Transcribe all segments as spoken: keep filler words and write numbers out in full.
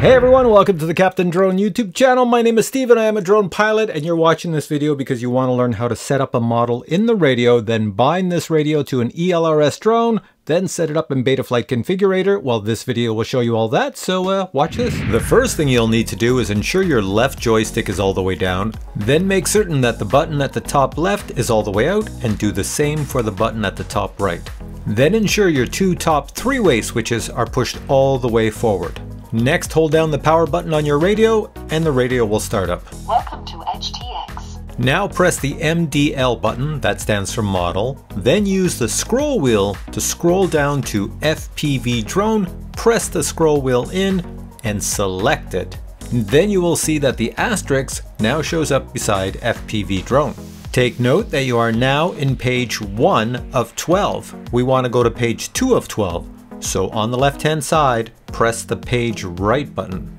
Hey everyone, welcome to the Captain Drone YouTube channel. My name is Steven, I am a drone pilot, and you're watching this video because you want to learn how to set up a model in the radio, then bind this radio to an E L R S drone, then set it up in Betaflight Configurator. Well, this video will show you all that, so uh, watch this. The first thing you'll need to do is ensure your left joystick is all the way down, then make certain that the button at the top left is all the way out, and do the same for the button at the top right. Then ensure your two top three-way switches are pushed all the way forward. Next, hold down the power button on your radio, and the radio will start up. Welcome to H T X. Now press the M D L button, that stands for model, then use the scroll wheel to scroll down to F P V drone, press the scroll wheel in, and select it. Then you will see that the asterisk now shows up beside F P V drone. Take note that you are now in page one of twelve. We want to go to page two of twelve. So on the left-hand side, press the page right button.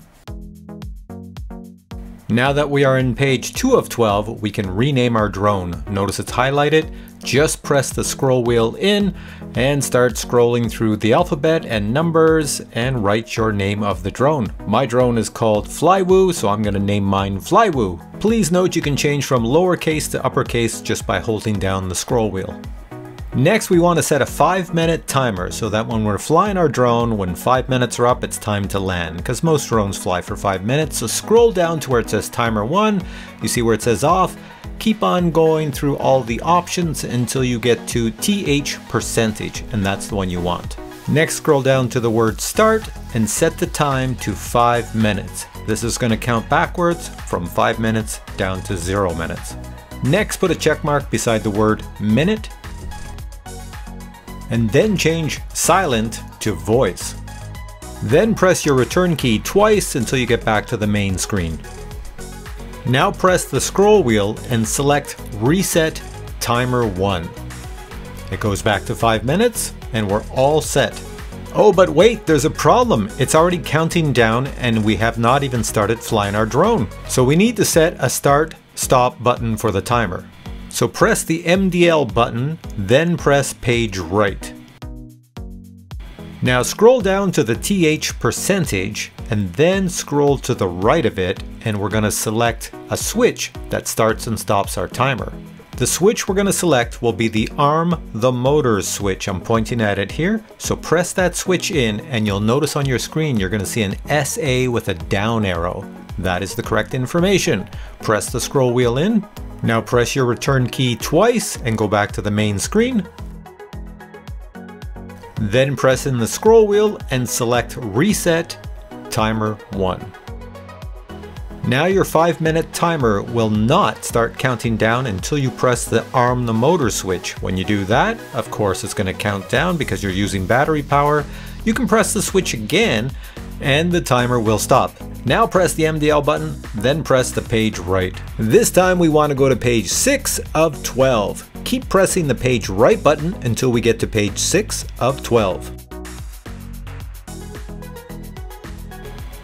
Now that we are in page two of twelve, we can rename our drone. Notice it's highlighted. Just press the scroll wheel in and start scrolling through the alphabet and numbers and write your name of the drone. My drone is called Flywoo, so I'm going to name mine Flywoo. Please note you can change from lowercase to uppercase just by holding down the scroll wheel. Next, we want to set a five minute timer so that when we're flying our drone, when five minutes are up, it's time to land, because most drones fly for five minutes. So scroll down to where it says timer one, you see where it says off, keep on going through all the options until you get to T H percentage, and that's the one you want. Next, scroll down to the word start and set the time to five minutes. This is going to count backwards from five minutes down to zero minutes. Next, put a check mark beside the word minute, and then change silent to voice. Then press your return key twice until you get back to the main screen. Now press the scroll wheel and select reset timer one. It goes back to five minutes and we're all set. Oh, but wait, there's a problem. It's already counting down and we have not even started flying our drone. So we need to set a start stop button for the timer. So press the M D L button, then press page right. Now scroll down to the T H percentage and then scroll to the right of it, and we're going to select a switch that starts and stops our timer. The switch we're going to select will be the arm the motors switch. I'm pointing at it here. So press that switch in and you'll notice on your screen you're going to see an S A with a down arrow. That is the correct information. Press the scroll wheel in. Now press your return key twice and go back to the main screen. Then press in the scroll wheel and select reset timer one. Now your five minute timer will not start counting down until you press the arm the motor switch. When you do that, of course it's going to count down because you're using battery power. You can press the switch again and the timer will stop. Now press the M D L button, then press the page right. This time we want to go to page six of twelve. Keep pressing the page right button until we get to page six of twelve.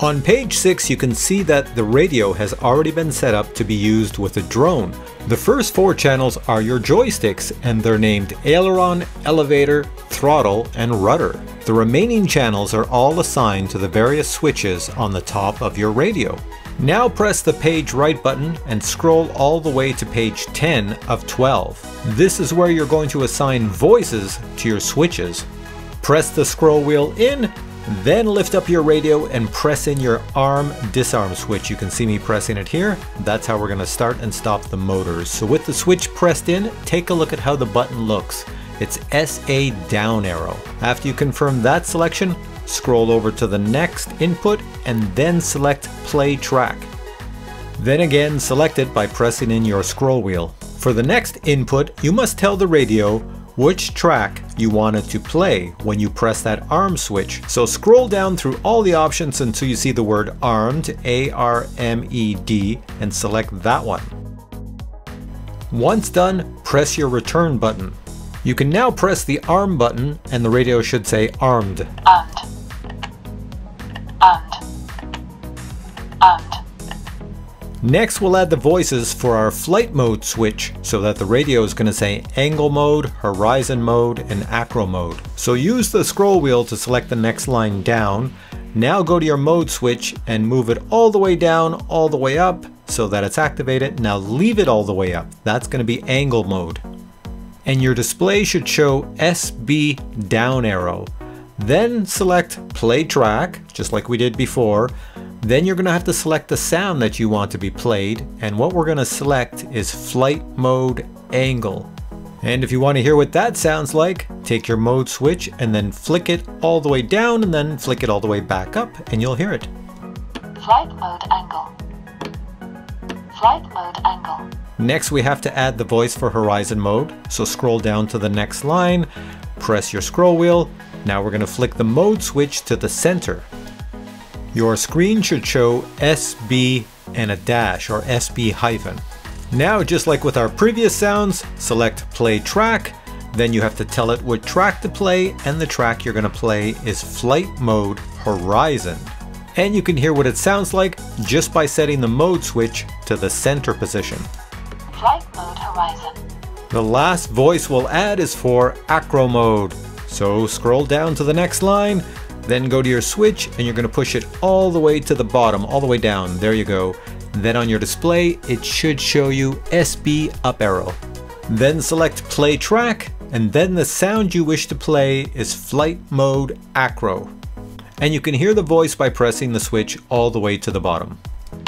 On page six, you can see that the radio has already been set up to be used with a drone. The first four channels are your joysticks, and they're named aileron, elevator, throttle, and rudder. The remaining channels are all assigned to the various switches on the top of your radio. Now press the page right button and scroll all the way to page ten of twelve. This is where you're going to assign voices to your switches. Press the scroll wheel in, then lift up your radio and press in your arm disarm switch. You can see me pressing it here. That's how we're going to start and stop the motors. So with the switch pressed in, take a look at how the button looks. It's S A down arrow. After you confirm that selection, scroll over to the next input and then select play track. Then again, select it by pressing in your scroll wheel. For the next input, you must tell the radio which track you want it to play when you press that arm switch. So scroll down through all the options until you see the word armed, A R M E D, and select that one. Once done, press your return button. You can now press the arm button and the radio should say armed. Armed. Armed. Armed. Next, we'll add the voices for our flight mode switch so that the radio is going to say angle mode, horizon mode, and acro mode. So use the scroll wheel to select the next line down Now go to your mode switch and move it all the way down, all the way up so that it's activated. Now leave it all the way up. That's going to be angle mode. And your display should show S B down arrow. Then select play track, just like we did before. Then you're going to have to select the sound that you want to be played. And what we're going to select is flight mode angle. And if you want to hear what that sounds like, take your mode switch and then flick it all the way down and then flick it all the way back up and you'll hear it. Flight mode angle. Flight mode angle. Next, we have to add the voice for horizon mode. So scroll down to the next line, press your scroll wheel. Now we're going to flick the mode switch to the center. Your screen should show S B and a dash, or S B hyphen. Now, just like with our previous sounds, select play track. Then you have to tell it what track to play, and the track you're going to play is flight mode horizon. And you can hear what it sounds like just by setting the mode switch to the center position. Flight mode horizon. The last voice we'll add is for acro mode. So scroll down to the next line, then go to your switch and you're going to push it all the way to the bottom, all the way down. There you go. Then on your display, it should show you S B up arrow. Then select play track, and then the sound you wish to play is flight mode acro. And you can hear the voice by pressing the switch all the way to the bottom.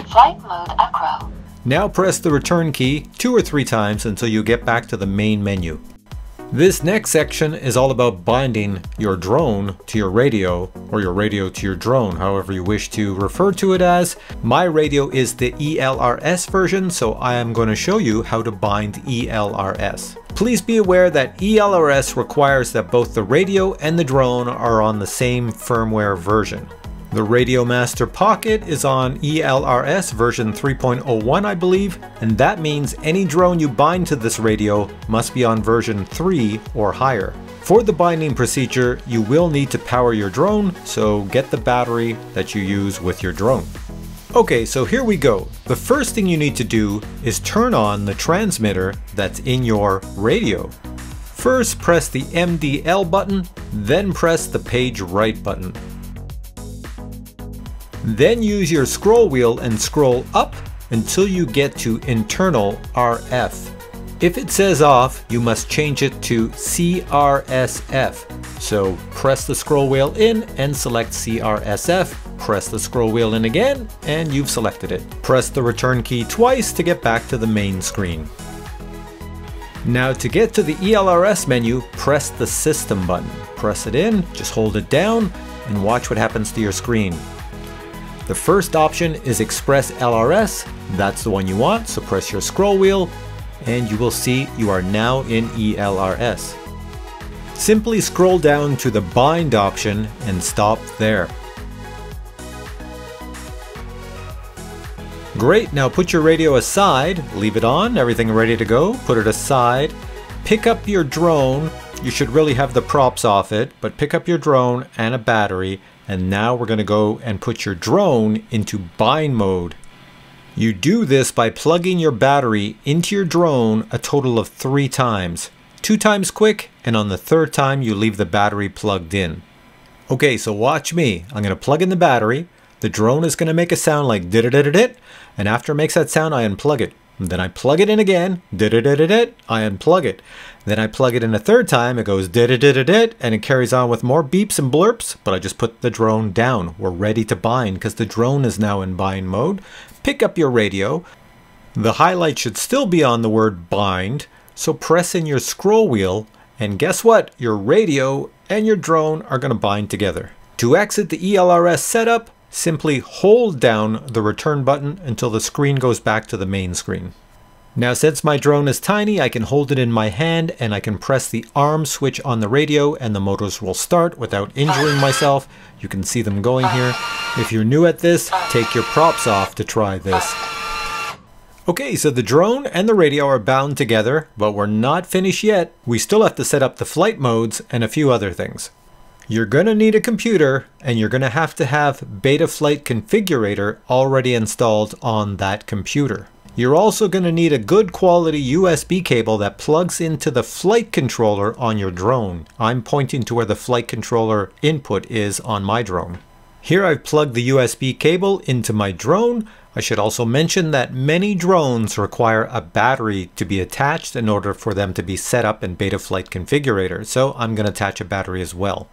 Flight mode acro. Now press the return key two or three times until you get back to the main menu. This next section is all about binding your drone to your radio, or your radio to your drone, however you wish to refer to it as. My radio is the E L R S version, so I am going to show you how to bind E L R S. Please be aware that E L R S requires that both the radio and the drone are on the same firmware version. The RadioMaster Pocket is on E L R S version three point oh one, I believe, and that means any drone you bind to this radio must be on version three or higher. For the binding procedure, you will need to power your drone, so get the battery that you use with your drone. Okay, so here we go. The first thing you need to do is turn on the transmitter that's in your radio. First, press the M D L button, then press the page right button. Then use your scroll wheel and scroll up until you get to internal R F. If it says off, you must change it to C R S F. So press the scroll wheel in and select C R S F. Press the scroll wheel in again and you've selected it. Press the return key twice to get back to the main screen. Now to get to the E L R S menu, press the system button. Press it in, just hold it down and watch what happens to your screen. The first option is Express L R S. That's the one you want, so press your scroll wheel and you will see you are now in E L R S. Simply scroll down to the bind option and stop there. Great, now put your radio aside, leave it on, everything ready to go, put it aside, pick up your drone. You should really have the props off it, but pick up your drone and a battery. And now we're going to go and put your drone into bind mode. You do this by plugging your battery into your drone a total of three times. Two times quick, and on the third time you leave the battery plugged in. Okay, so watch me. I'm going to plug in the battery. The drone is going to make a sound like da-da-da-da-da, and after it makes that sound I unplug it. Then I plug it in again, da-da-da-da-da, I unplug it. Then I plug it in a third time, it goes da-da-da-da-da, and it carries on with more beeps and blurps, but I just put the drone down. We're ready to bind because the drone is now in bind mode. Pick up your radio. The highlight should still be on the word bind, so press in your scroll wheel, and guess what? Your radio and your drone are going to bind together. To exit the E L R S setup, simply hold down the return button until the screen goes back to the main screen. Now, since my drone is tiny, I can hold it in my hand and I can press the arm switch on the radio and the motors will start without injuring myself. You can see them going here. If you're new at this, take your props off to try this. Okay, so the drone and the radio are bound together, but we're not finished yet. We still have to set up the flight modes and a few other things. You're going to need a computer and you're going to have to have Betaflight Configurator already installed on that computer. You're also going to need a good quality U S B cable that plugs into the flight controller on your drone. I'm pointing to where the flight controller input is on my drone. Here I've plugged the U S B cable into my drone. I should also mention that many drones require a battery to be attached in order for them to be set up in Betaflight Configurator, so I'm going to attach a battery as well.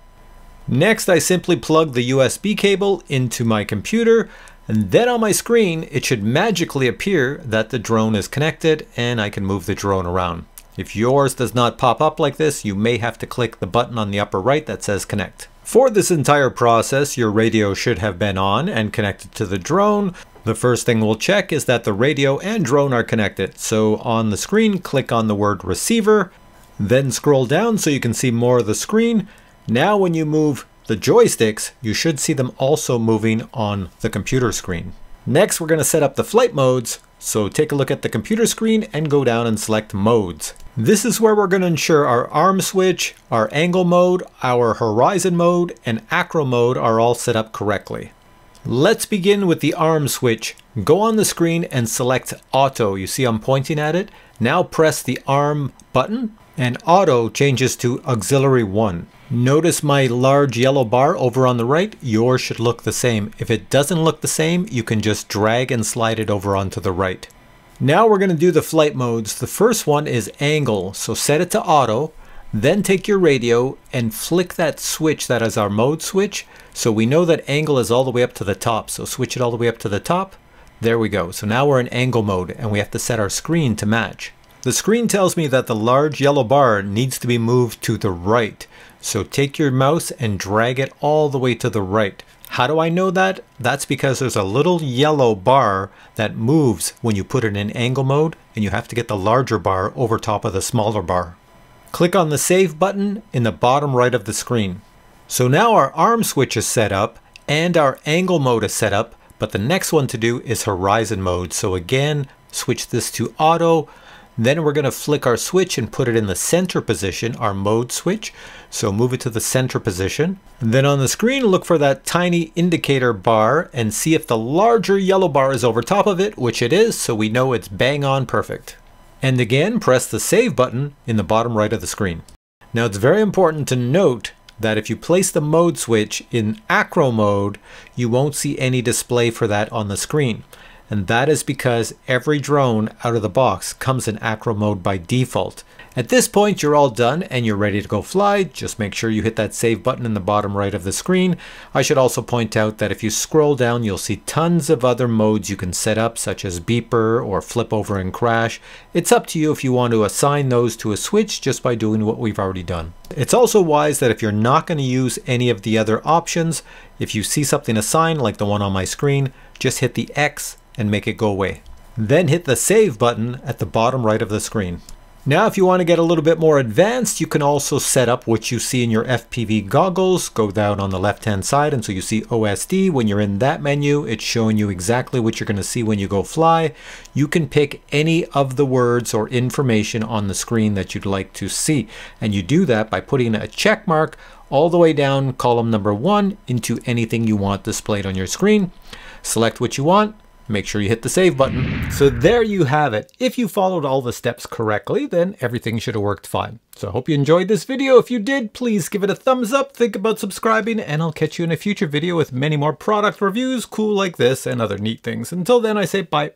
Next, I simply plug the U S B cable into my computer, and then on my screen it should magically appear that the drone is connected and I can move the drone around. If yours does not pop up like this, you may have to click the button on the upper right that says connect. For this entire process, your radio should have been on and connected to the drone. The first thing we'll check is that the radio and drone are connected. So on the screen, click on the word receiver, then scroll down so you can see more of the screen. Now when you move the joysticks, you should see them also moving on the computer screen. Next, we're going to set up the flight modes. So take a look at the computer screen and go down and select modes. This is where we're going to ensure our arm switch, our angle mode, our horizon mode, and acro mode are all set up correctly. Let's begin with the arm switch. Go on the screen and select auto. You see I'm pointing at it. Now press the arm button and auto changes to auxiliary one. Notice my large yellow bar over on the right. Yours should look the same. If it doesn't look the same, you can just drag and slide it over onto the right. Now we're going to do the flight modes. The first one is angle. So set it to auto. Then take your radio and flick that switch that is our mode switch. So we know that angle is all the way up to the top. So switch it all the way up to the top. There we go. So now we're in angle mode and we have to set our screen to match. The screen tells me that the large yellow bar needs to be moved to the right. So take your mouse and drag it all the way to the right. How do I know that? That's because there's a little yellow bar that moves when you put it in angle mode and you have to get the larger bar over top of the smaller bar. Click on the save button in the bottom right of the screen. So now our arm switch is set up and our angle mode is set up, but the next one to do is horizon mode. So again, switch this to auto. Then we're going to flick our switch and put it in the center position, our mode switch. So move it to the center position. And then on the screen, look for that tiny indicator bar and see if the larger yellow bar is over top of it, which it is, so we know it's bang on perfect. And again, press the save button in the bottom right of the screen. Now it's very important to note that if you place the mode switch in acro mode, you won't see any display for that on the screen. And that is because every drone out of the box comes in acro mode by default. At this point, you're all done and you're ready to go fly. Just make sure you hit that save button in the bottom right of the screen. I should also point out that if you scroll down, you'll see tons of other modes you can set up, such as beeper or flip over and crash. It's up to you if you want to assign those to a switch just by doing what we've already done. It's also wise that if you're not going to use any of the other options, if you see something assigned like the one on my screen, just hit the X and make it go away. Then hit the save button at the bottom right of the screen. Now, if you want to get a little bit more advanced, you can also set up what you see in your F P V goggles. Go down on the left-hand side and so you see O S D. When you're in that menu, it's showing you exactly what you're going to see when you go fly. You can pick any of the words or information on the screen that you'd like to see. And you do that by putting a check mark all the way down column number one into anything you want displayed on your screen. Select what you want. Make sure you hit the save button. So there you have it. If you followed all the steps correctly, then everything should have worked fine. So I hope you enjoyed this video. If you did, please give it a thumbs up, think about subscribing, and I'll catch you in a future video with many more product reviews, cool like this, and other neat things. Until then, I say bye.